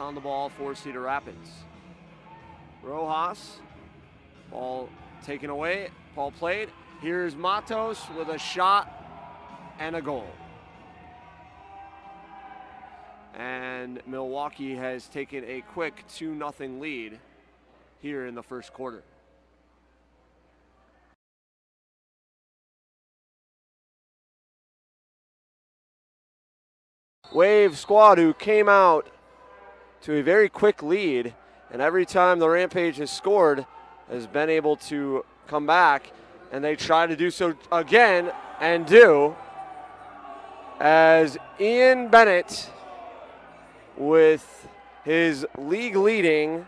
On the ball for Cedar Rapids. Rojas, ball taken away, ball played. Here's Mattos with a shot and a goal. And Milwaukee has taken a quick 2-0 lead here in the first quarter. Wave squad who came out to a very quick lead, and every time the Rampage has scored has been able to come back, and they try to do so again and do, as Ian Bennett with his league leading